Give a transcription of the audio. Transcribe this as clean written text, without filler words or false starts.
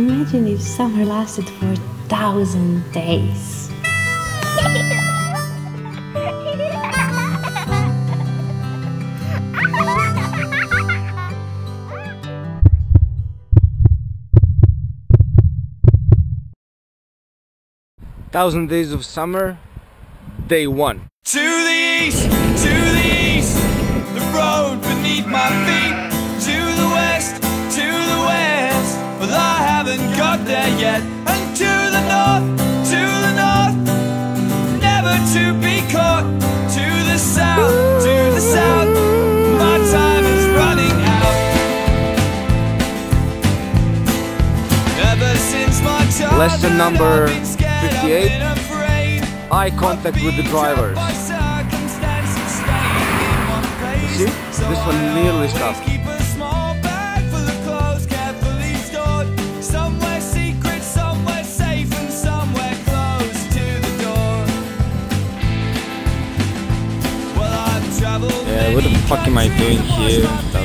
Imagine if summer lasted for 1,000 days. Thousand days of summer, day 1. To the east, to the east, the road beneath my feet. To the west, well I haven't got there yet. And to the north, never to be caught. To the south, my time is running out. Ever since my childhood, lesson number 58, eye contact with the drivers. See, this one nearly stopped. Yeah, what the fuck am I doing here?